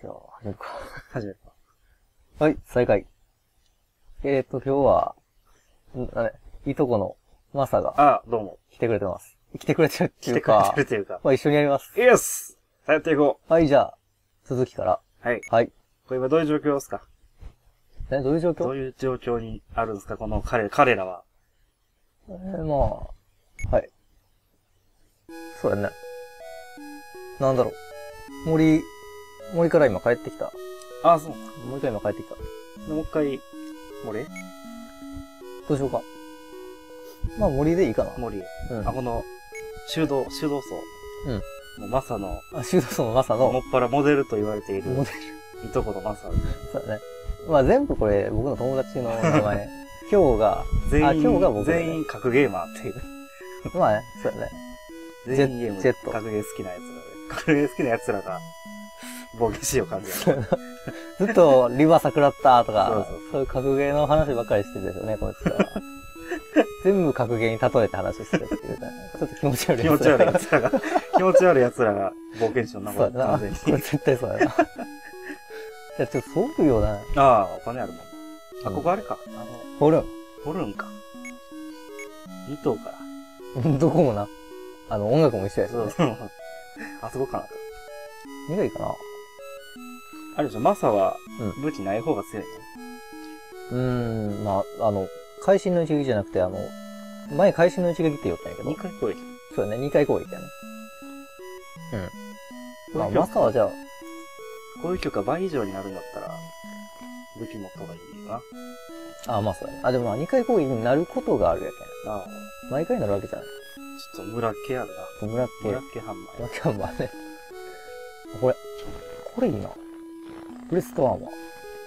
じゃあ、始めるか。はい、再開。今日は、いとこのマサが、どうも。来てくれてます。来てくれてるっていうか、まあ一緒にやります。イエス！さあやっていこう。はい、じゃあ、続きから。はい。はい。これ今どういう状況ですか？どういう状況にあるんですか、この彼らは。まあ、はい。そうだね。なんだろう。森から今帰ってきた。あ、そう。森から今帰ってきた。もう一回、森？どうしようか。まあ森でいいかな。森。うん。あ、この、修道層。うん。もうマサの。あ、修道層のマサの。もっぱらモデルと言われている。モデル。いとこのマサ。そうだね。まあ全部これ、僕の友達の名前。今日が、今日が僕、ね。全員格ゲーマーっていう。まあね、そうだね。全員ゲーム、格ゲー好きなやつだね。格ゲー好きなやつらが、冒険しよう感じだね。ずっと、リバーサクラッターとか、そういう格ゲーの話ばっかりしてるでしょうね、こいつら。全部格ゲーに例えて話してるっていう、ね、ちょっと気持ち悪いやつらが。気持ち悪いやつらが冒険しようなもんだな。絶対そうだな。いや、ちょっとそういうような。ああ、お金あるもん。あ、ここあれか。ホルンか。2頭から。どこもな。音楽も一緒やし、ね。そう。あそこかな。2がいいかな。あれでしょ、マサは、武器ない方が強い。まあ、会心の一撃じゃなくて、前会心の一撃って言ったんやけど。2回攻撃。そうだね、2回攻撃やね。うん。まあ、マサはじゃあ、攻撃力が倍以上になるんだったら、武器持った方がいいな。あ、まあそうだね。あ、でもまあ2回攻撃になることがあるやけん。ああ。毎回なるわけじゃない。ちょっと村っ気あるな。村っ気ハンマー。村っ気ハンマーね。これいいな。ブレストアーマー。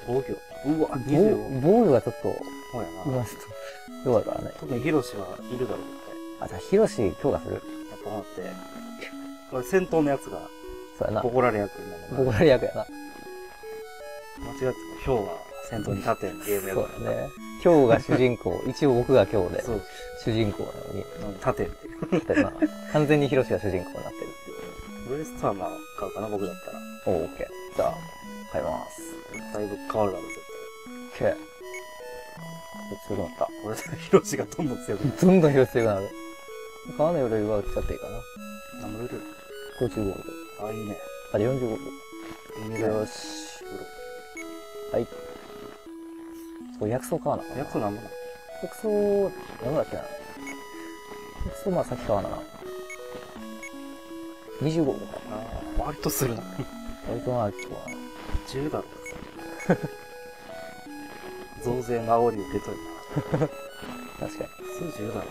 防御。うわ、25。防御がちょっと、そうやな。今ちょっと、弱いからね。特にヒロシはいるだろうって。あ、じゃあヒロシ強化する。やっぱ待って。これ戦闘のやつが、そうやな。ボコられ役になるな。ボコられ役やな。間違ってもヒョウが先頭に立てんゲームやからね。ヒョウが主人公。一応僕がヒョウで主人公なのに。立てんって。立てんな。完全にヒロシが主人公になってるっていう。ブレストアーマー買うかな、僕だったら。おー、オッケー。じゃあ、買います。だいぶ変わるだろ、絶対。オッケー。強くなった。これでヒロシがどんどん強くなる。どんどんヒロシ強くなる。川のよりは売っちゃっていいかな。何のルール ?55 秒。あ、いいね。あ、45秒。よし。はい。これ薬草買わな。薬草なんぼな。薬草、なんぼだっけな。薬草まあ先買わな。25分かな。割とするな。割とな、今日は。10だろ。増税の煽り受け取るな。確かに。数10だろ。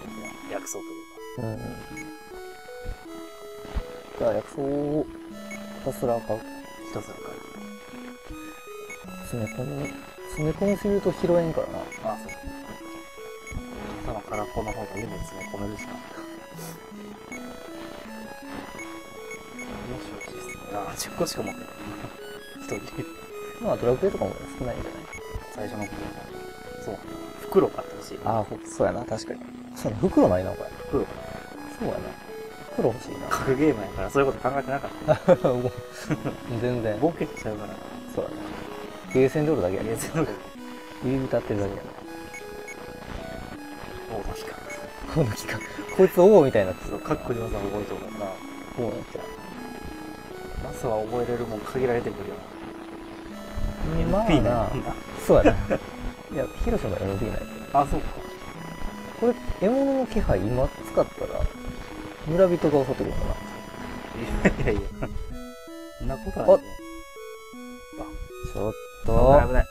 薬草というか。うん。じゃあ薬草をひたすら買う。ひたすら買う。詰め込みすぎると拾えんからな。ああ、そう。朝の空っぽの方が全部詰め込めるしな。ああ、10個しか持ってない。1人。まあ、ドラクエとかも少ないんじゃない？最初の頃。そう。袋買ってほしい。ああ、そうやな、確かに。そう、袋ないな、これ。袋。そうやな。袋欲しいな。格ゲーマーやから、そういうこと考えてなかった。全然。ボケしちゃうから。そうだね。ゲーセンドールだけやね。ゲーセンドール。入り浸ってるだけやね。王の機関。王の機関。こいつ王みたいな。かっこいい技覚えてるもんな。王になっちゃう。マサは覚えれるもん限られてくるよな。まあな。そうやな。いや、ヒロシも MP ないけど。あ、そうか。これ、獲物の気配今使ったら、村人が襲ってくるのかな。いやいやいや。そんなことないね。ちょっと。危ない。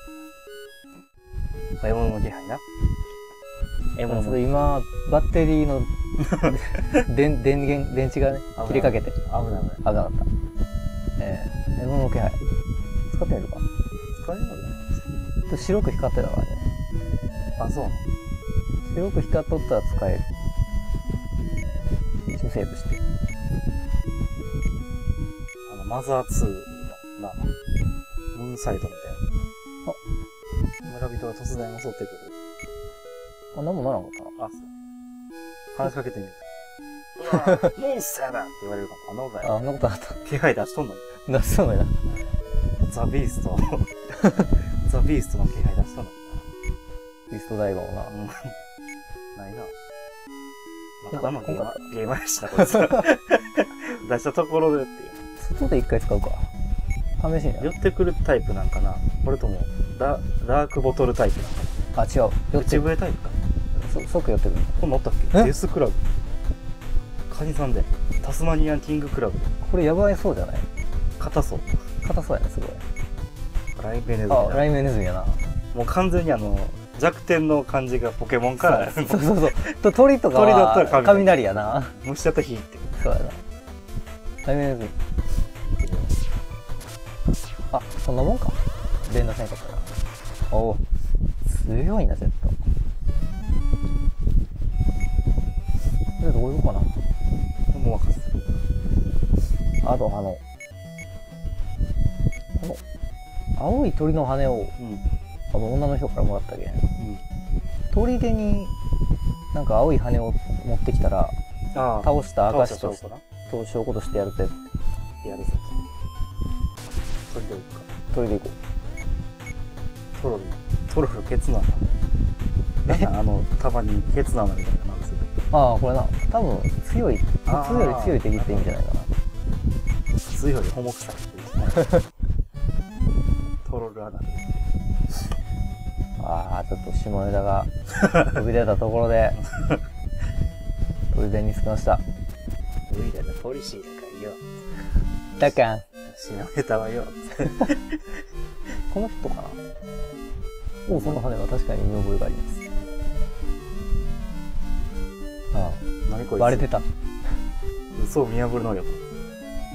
獲物の気配な。獲物の。今、バッテリーの電池がね、切れかけて。危なかった。獲物の気配。使ってみるか。使えるのじゃないです。白く光ってたからね。あ、そう。白く光っとったら使える。一応セーブして。マザー2の、ムーンサイトみたいな。あ、村人が突然襲ってくる。あ、なんもならんかったな。あ、そう。話しかけてみる。モンスターだって言われるかも。あんなことない。あんなことなかった。気配出しとんのに。出しとんのにな。ザ・ビーストザ・ビーストの気配出したのビースト大悟な、うん、ないなまたまたゲーマーでしたこいつ出したところでっていう外で一回使うか試しに寄ってくるタイプなんかなこれともダークボトルタイプなんかなあ違う内笛タイプか即寄ってくるこんなんあったっけデスクラブカニさんでタスマニアンキングクラブこれやばいそうじゃない硬そう硬そうやねすごいライメネズミあライメネズミやなもう完全にあの弱点の感じがポケモンからそうそうそうと鳥とかは雷やな虫だったら火ってそうやなライメネズミあそんなもんか連打せんかったらおお強いな絶対これどういうのかなもう分かったあとこの青い鳥の羽を、うん、あの女の人からもらったけん、うん、鳥出になんか青い羽を持ってきたら倒した証と証拠としてやるってやるぞ鳥でいくか鳥でいこうトロフケツナなんかたまにケツナみたいななんですよああこれな多分強い普通より強い敵って意味じゃないかな普通よりホモ臭いっていうトロルアナルああちょっと下ネタが飛び出たところで鳥電につきました無理だなポリシーだからよだから下ネタはよこの人かなおおその羽は確かに見覚えがありますああ何こいつバレてた嘘を見破る能力う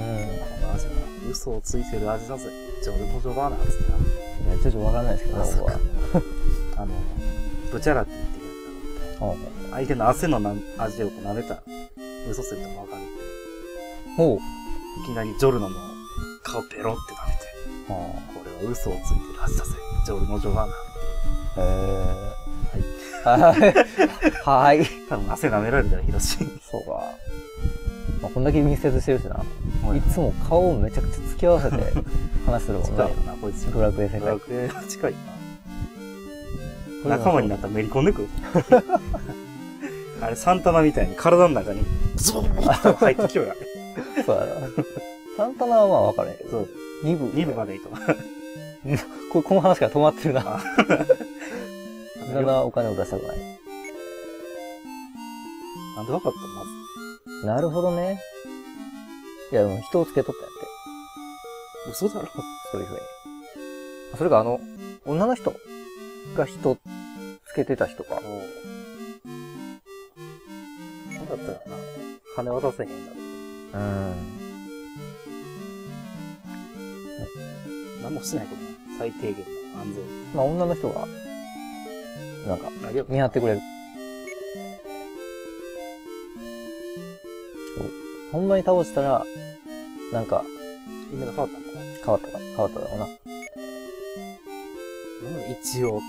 んマジな嘘をついてる味だぜジョルモジョバーナーっつってないやちょっと分からないですけど僕はブチャラって言ってくれた相手の汗の味をなめたら嘘ついても分かるおういきなりジョルノの顔ペロってなめてこれは嘘をついてる味だぜジョルモジョバーナーへえはい。多分汗舐められたらひどし。そうか。まあ、こんだけ密接してるしな。いつも顔をめちゃくちゃ付き合わせて話するもんね。近いよな、こいつ。ドラクエ世界。ドラクエ近いな。仲間になったらめり込んでくる。あれ、サンタナみたいに体の中にゾーンと入ってきようや。そうだな。サンタナはまあ分からへんけど。2部までいいと思う。この話から止まってるな。無駄なお金を出したくない。なんで分かったのまず。なるほどね。いや、でも人をつけとったやって。嘘だろそういうふうに。それが女の人が人つけてた人か。なんだったらな、金渡せへんだろ。何もしてないことない。最低限の安全。まあ女の人が、なんか、見張ってくれる。ほんまに倒したら、なんか、夢が変わったんだな。変わっただろうな。一応っ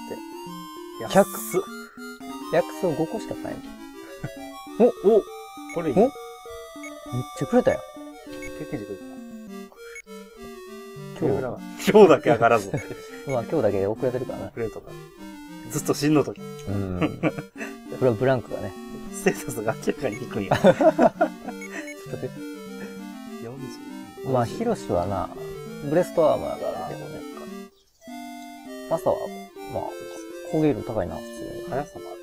て。薬草5個しかない。おこれいい。めっちゃくれたよ。経験値くれた。今日だけ上がらず。まあ今日だけ遅れてるからな。遅れとか。ずっと死んの時。うん。これはブランクがね。ステータスが明らかに低いよ。ちょっとで。40? まあ、ヒロシはな、ブレストアーマーがあるけどね。マサは、まあ、攻撃力高いな、普通に。速さもある。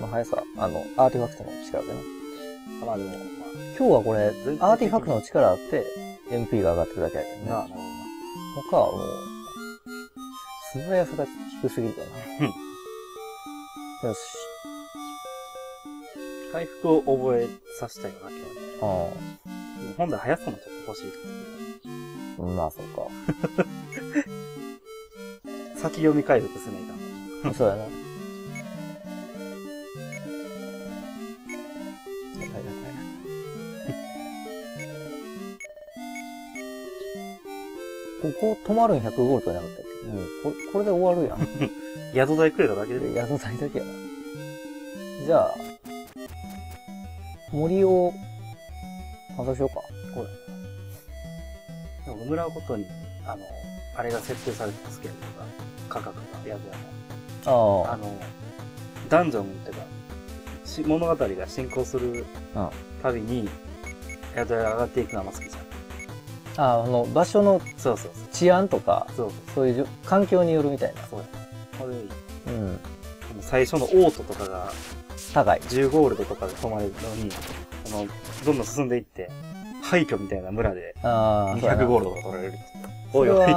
まあ、速さ、アーティファクトの力でね。まあでも、まあ、今日はこれ、アーティファクトの力あって、MP が上がってるだけやけどね。なるほど。他はもう、素早さが低すぎるかな。うん。よし。回復を覚えさせたいよな、今日は。本来速さもちょっと欲しいってことだね。まあ、そうか。先読み回復せないかも。そうやな。ここ止まるん100ゴールドじゃなかったっけもうこれで終わるやん。宿代くれただけで宿代だけやな。じゃあ、森を、探しようか。これ。なんか、村ごとにあれが設定されてますけど、価格が宿屋の。ダンジョンっていうか、物語が進行するたびに、宿屋が上がっていくのは好きじゃん。場所の治安とか、そういう環境によるみたいな。そうだ。うん。最初のオートとかが、高い。10ゴールドとかで泊まれるのに、どんどん進んでいって、廃墟みたいな村で、200ゴールドが取られる。おいおいって。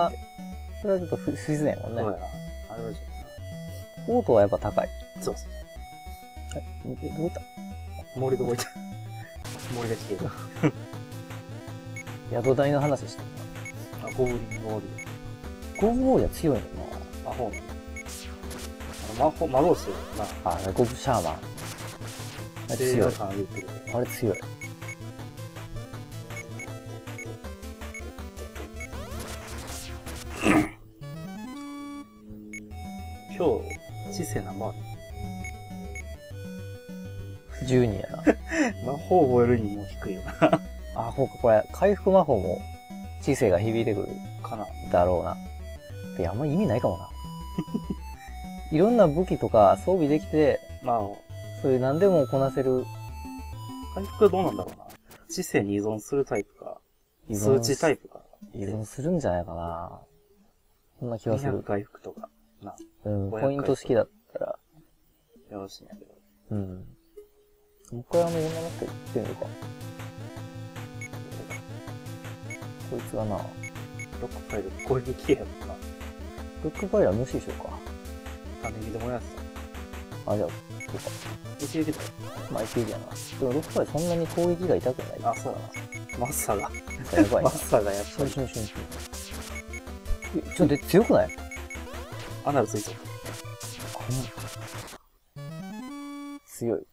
それはちょっと不自然もんね。そうやな。あれはちょっと。オートはやっぱ高い。そうそう。どこいた？森どこいた？森が来てる。宿代の話してるな。ゴブリンの王子。ゴブリン王子は強いのかな。魔法なの。魔法してるな。ゴブシャーマン。あれ強い。あれ強い。今日、知性な魔法。12やな。魔法を覚えるにも低いよな。そうか、これ、回復魔法も、知性が響いてくる。かな。だろうな。いや、あんまり意味ないかもな。いろんな武器とか装備できて、そういう何でもこなせる。回復はどうなんだろうな。知性に依存するタイプか、数値タイプか。依存するんじゃないかな。そんな気はする。200回復とか。ポイント式だったら。よろしいんやけど。もう一回女の子行ってみるか。こいつはな、ロックパイル攻撃系やもんな。ロックパイルは無視でしょうか。右で燃やすじゃあ、そうか。一撃だよ。一撃やな。でもロックパイルそんなに攻撃が痛くない。そうだな。マッサが。やばい。マッサがやっぱり。ちょっと強くない？アナルついてる。強い。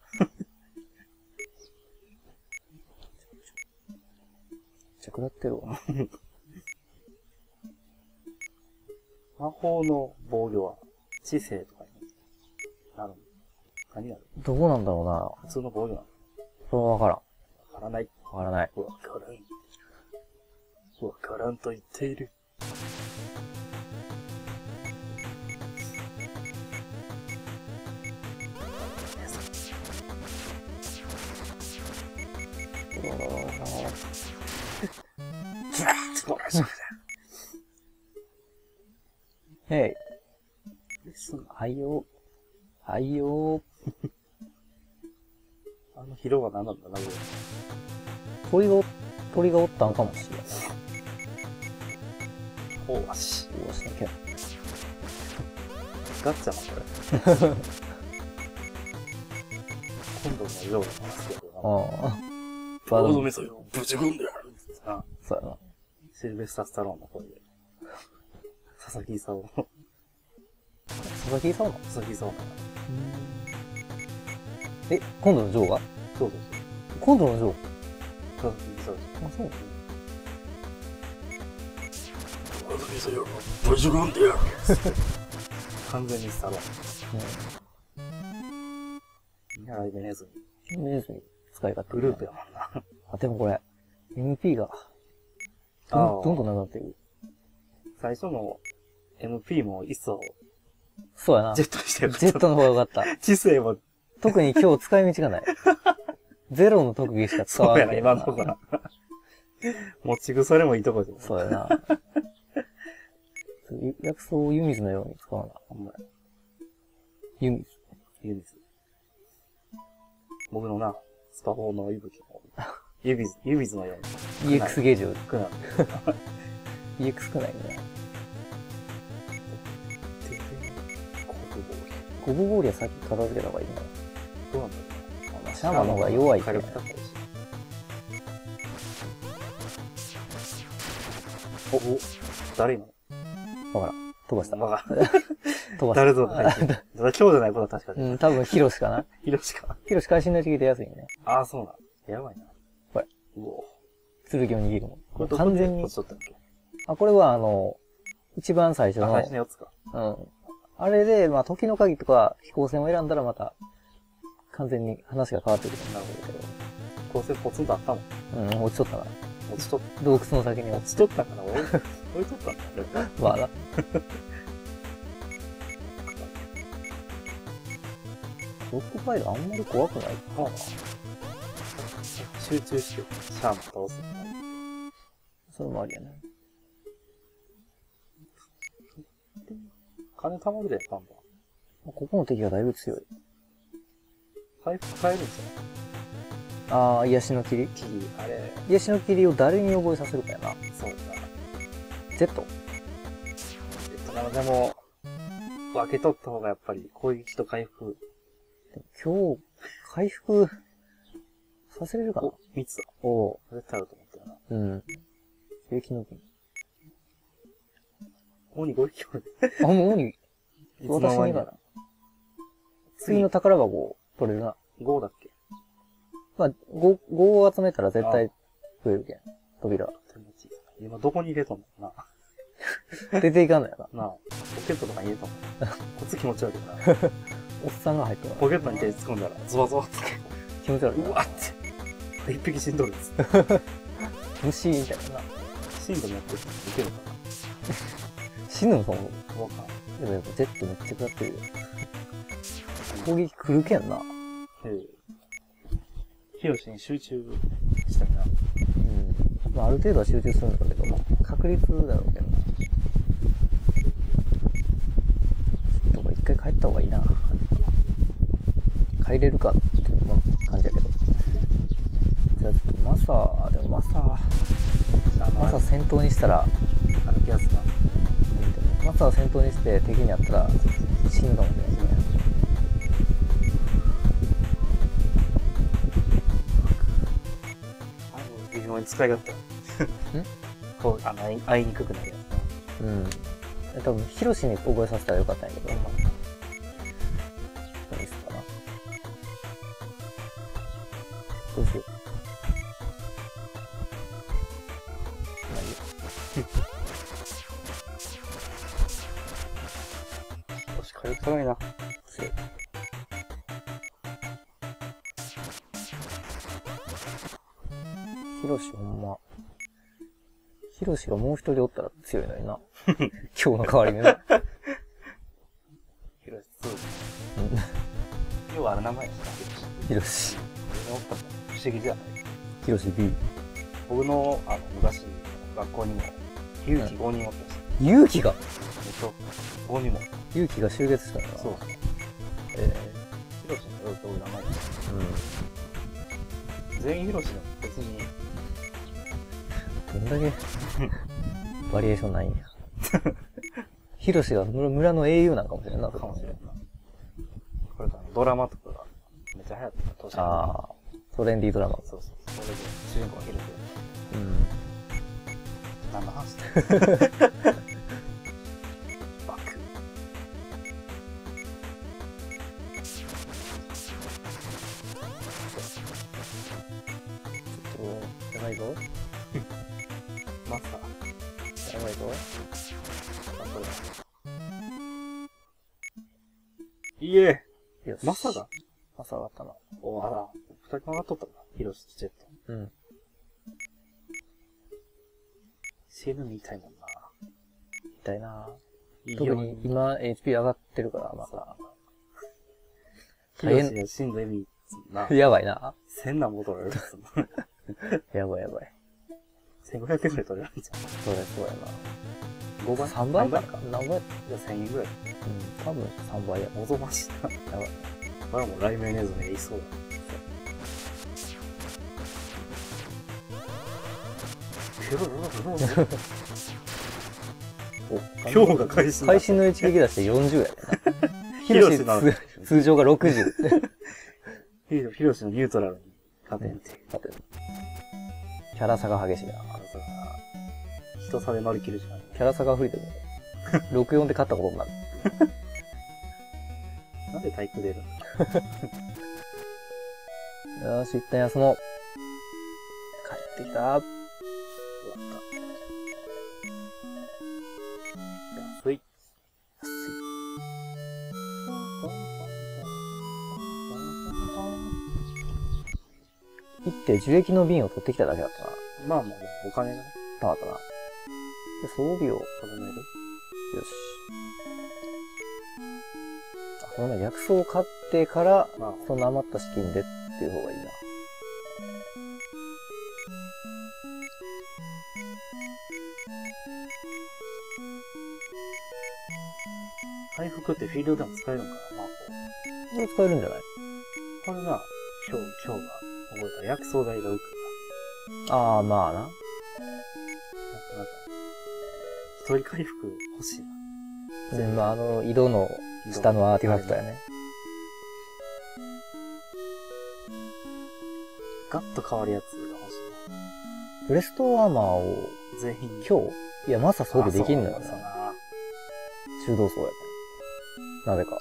くらってるわ。魔法の防御は知性とかになるの？何なる？どうなんだろうな。普通の防御なの？それはわからん。わからない。わからない。わからん。わからんと言っている。へい。はいよ。はいよ。広場何なんだな、これ。鳥がおったんかもしれない。おわしだけ。ガッチャな、これ。今度の上部の話だけどな。バードメソよ。ぶち込んでやるって言ってな。そうやな。シルベスター・スタローンの声で。佐々木勲。佐々木勲。今度のジョーが？そう。今度のジョー？佐々木勲。そう。佐々木勲よ、ぶち込んでやる。完全にスタローン。見習いでネズミ使い勝手。グループやもんな。でもこれ、MP が。どんどんなくなっていく。最初の MP も一層。そうやな。ジェットにしてよかった。ジェットの方がよかった。知性も。特に今日使い道がない。ゼロの特技しか使わない。そうやな、今のところ。持ち腐れもいいとこじゃん。そうやな。薬草を湯水のように使わな。ほんまや。湯水。僕のな、スパ4の息吹も。湯水のように。EX ゲージをくなる。EX くないんだな。ゴブゴーリは先片付けた方がいいな。どうなんだろうな。シャーマンの方が弱いから。誰今の？わからん。飛ばした。飛ばした。誰ぞだ。今日じゃないことは確かに。多分ヒロシかな。ヒロシ会心の時期出やすいね。そうなん。やばいな。剣を握るもん。これ完全に。これは一番最初の。最初のやつか。あれで、時の鍵とか飛行船を選んだらまた、完全に話が変わってくるんだろうけど。飛行船ポツンとあったもん。落ちとったな。洞窟の先に落ちとったから、そういうことか。笑ロックファイルあんまり怖くないかな。集中しよう。シャンプー倒す。それもありやね。金貯まるで、パンパン。ここの敵がだいぶ強い。回復変えるんですよ。ああ、癒しの霧。あれ。癒しの霧を誰に覚えさせるかやな。そうだ。Z。なのでも、分け取った方がやっぱり攻撃と回復。今日、回復させれるかな。3つだ。おお。絶対あると思ったよな。うん。正規の剣。鬼5匹おる。あ、もう鬼。私にかな。次の宝箱を取れるな。5だっけ？まあ、5を集めたら絶対増えるけん。扉。今どこに入れとんのかな。出ていかんのやな。なあ。ポケットとかに入れとんの。こっち気持ち悪いな。おっさんが入ったポケットに手突っ込んだら、ゾワゾワって。気持ち悪い。うわって。一匹死んどるんです。虫みたいな。死んだのやってるいけるのかな。死ぬのかも。怖かん。でもやっぱ Z めっちゃ食らってるよ。攻撃来るけんな。ヒロシに集中したいな。うん。まあある程度は集中するんだけど、まあ、確率だろうけどな。ちょっと一回帰った方がいいな。帰れるかっていう感じだけど。じゃあちょっとマサ、でもマサ先頭にしたら、歩きやすくなる。マサを先頭にして敵にあったら死ぬかもしれないね。微妙に使い勝手。ん？こう会いにくくなるやつ。うん。多分ヒロシに覚えさせたらよかったんやけど。どうするかな。どうしよう。辛いな。強い。ヒロシほんま。ヒロシがもう一人おったら強いのにな。今日の代わりにな。ヒロシ強い。要はあの名前ですか？ヒロシ。俺のおったから不思議じゃない。ヒロシ B。僕の、昔、学校にも、勇気5人おったし。勇気が5人も。勇気が集結したから。そう。ヒロシのよく名前です。うん。全員ヒロシの別に。どんだけ、バリエーションないんや。ヒロシが村の英雄なんかもしれんな。かもしれんな。これドラマとかがめっちゃ流行ってた、当時。ああ。トレンディードラマ。そうそう。それで主人公がヒロシ。うん。何の話してるやばいぞ。マスター。やばいぞ。あ、これ。いえ。マサが。マサがあったな。おぉ、あら。二人とも上がっとったな。ヒロシとジェット。うん。死ぬみたいもんな。みたいな。特に今 HP 上がってるから、マサ。大変。ヒロシが死んだ意味な。やばいな。千な戻られる。やばいやばい。1500円くらい取れないじゃん。それすごいな。5倍 ?3 倍か。何倍じゃ1000円くらい。うん、多分3倍や。おぞましいな。やばい。これはもう雷鳴ネズミいそうだ。お、今日が会心。会心の一撃出して40やでな。ヒロシなの通常が60。ヒロシのニュートラルに勝てんって。勝てん。キャラ差が激しいな。人差で乗り切るしかない。キャラ差が増えてる。64で勝ったことになる。なんで体育出るの？よーし、一旦休もう。帰ってきた。終わった。安い。安い。行って樹液の瓶を取ってきただけだったな。まあまあ、お金がね。たまたま。で、その帯を固める。よし。あ、なんだ、薬草を買ってから、あ、その余った資金でっていう方がいいな。回復ってフィールドでも使えるのかな、マーコ。これ使えるんじゃない？これな、今日が覚えた薬草代が浮くな。ああ、まあな。なんか、一人回復欲しいな。全部、まあ、井戸の下のアーティファクトやね。ガッと変わるやつが欲しいな。ブレストアーマーを、全員今日、いや、マサ装備できんのよな。修道層やから。なぜか。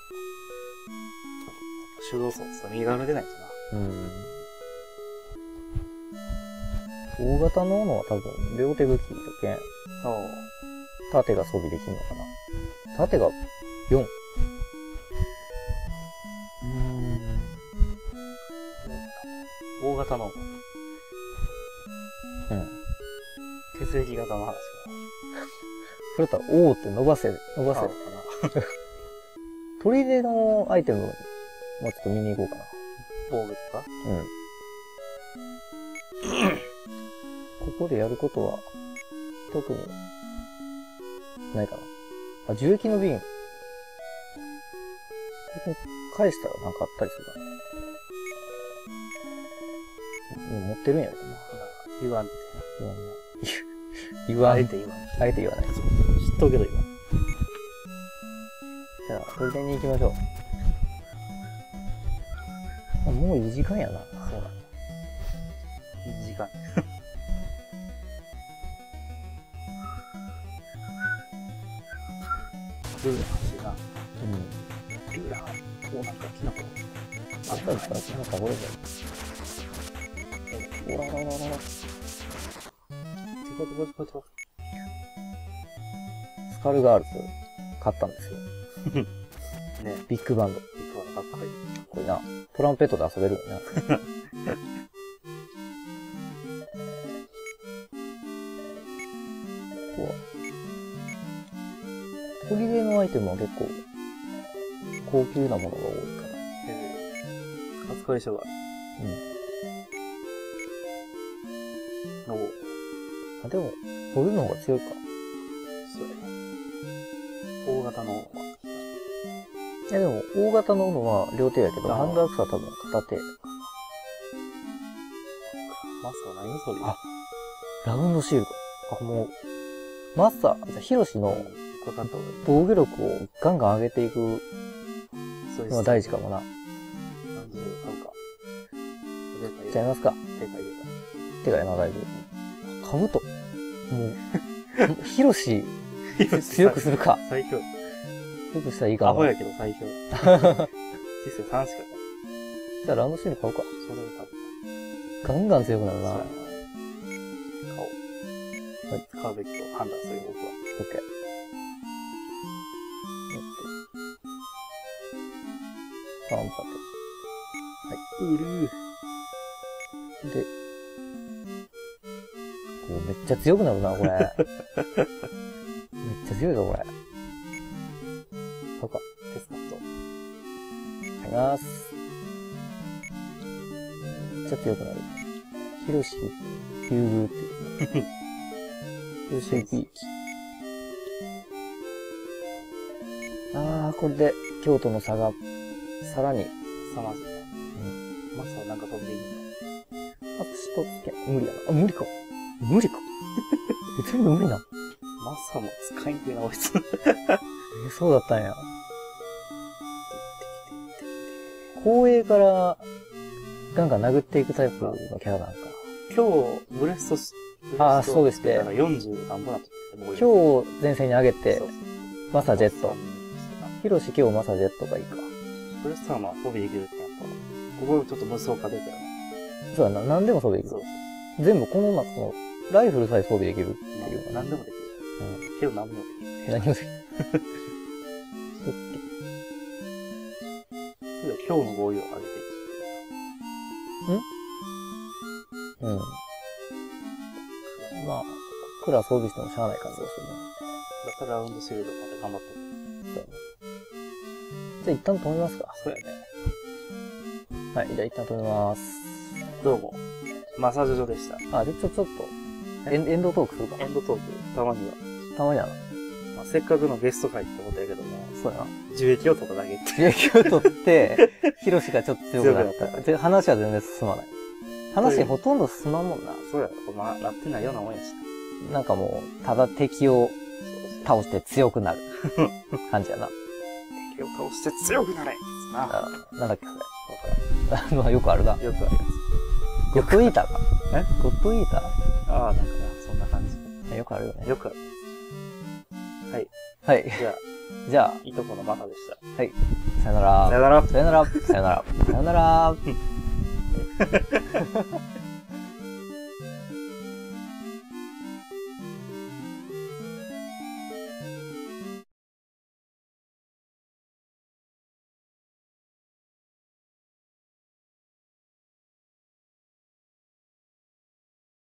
修道層って言ったら右側が出ないとな。うん。大型の斧は多分、両手武器だけ。盾が装備できんのかな。盾が4。大型の斧。うん。血液型の話かな。それだったら、おーって伸ばせるかな。砦のアイテム、もうちょっと見に行こうかな。防具とか？うん。ここでやることは、特に、ないかな。あ、重機の瓶。これ返したらなんかあったりするかな。もう持ってるんやろな。言わんって。あえて言わない。知っとくけど今。じゃあ、これでに行きましょう。もういい時間やな。そうなんだ。いい時間。ルーラーしな。うん。ルーラー、なんかキノコ。あったんですか？キノコこれじゃん。おら。スカルガールズ買ったんですよ。ね、ビッグバンド。ビッグバンドかっこいい。これな、トランペットで遊べるよな。こう。ホリデーのアイテムは結構、高級なものが多いから。扱い書がある。うん。おあ、でも、掘るの方が強いか。そうやね。大型の。いやでも、大型の斧は両手やけど、ハンドアクスは多分片手。マスター何それ？あ、ラウンドシールか。あ、もう、マスター、じゃあヒロシの防御力をガンガン上げていくのが大事かもな。何十買うか。いっちゃいますか。手がやな、大丈夫。かぶと。もう、ヒロシ、強くするか。最強。強くしたらいいかな。アホやけど最強。実際楽しかった。じゃあランドシール買うか。それも買う。ガンガン強くなるな。買おう。はい。使うべきと判断する僕は。オッケー。パンパテ。はい。で、めっちゃ強くなるな、これ。めっちゃ強いぞ、これ。そうか、テスカット。買います。めっちゃ強くなる。ヒロシ、ヒューグーって。ヒロシ、ピーチ。これで、京都の差が、さらに。さらに。うん。まさかなんか飛んでいいの？あ、しとつけ。無理やな。あ、無理か。無理か。全部無理な。マサも使いにくいな、こいつ。そうだったんや。後衛から、ガンガン殴っていくタイプのキャラなんか。今日、ブレスト、ああ、そうですね。40何本だった。今日、前線に上げて、マサジェット。ヒロシ今日マサジェットがいいか。ブレストはまあ、装備できるってやっぱ、ここちょっと無双化出たよね。そうだな、何でも装備できる。全部この中の、ライフルさえ装備できるっていうか。何でもできる。うん。けど何でもできる。何でもできる。そっけ。今日の合意を上げていく。んうん。まあ、クラー装備してもしゃあない感じがするね。だったらラウンドシールドまで頑張ってる。じゃあ一旦止めますか。そうやね。はい、じゃあ一旦止めます。どうも。マッサージ所でした。あ、で、ちょっとエンドトークするか。エンドトーク、たまには。たまにはな。まあ、せっかくのゲスト会ってことやけども、そうやな。樹液を取っただけって。樹液を取って、ヒロシがちょっと強くなった。で、話は全然進まない。話ほとんど進まんもんな。そうやろ。まあ、なってないようなもんやし。なんかもう、ただ敵を倒して強くなる感じやな。敵を倒して強くなれな。なんだっけそれ。よくあるな。よくあるやつ。ゴッドイーターか。え？ゴッドイーター？ああ、なんかそんな感じ。よくあるよね。よくある。はい。はい。じゃあ、いとこのマサでした。はい。さよなら。さよなら。さよなら。さよなら。さよなら。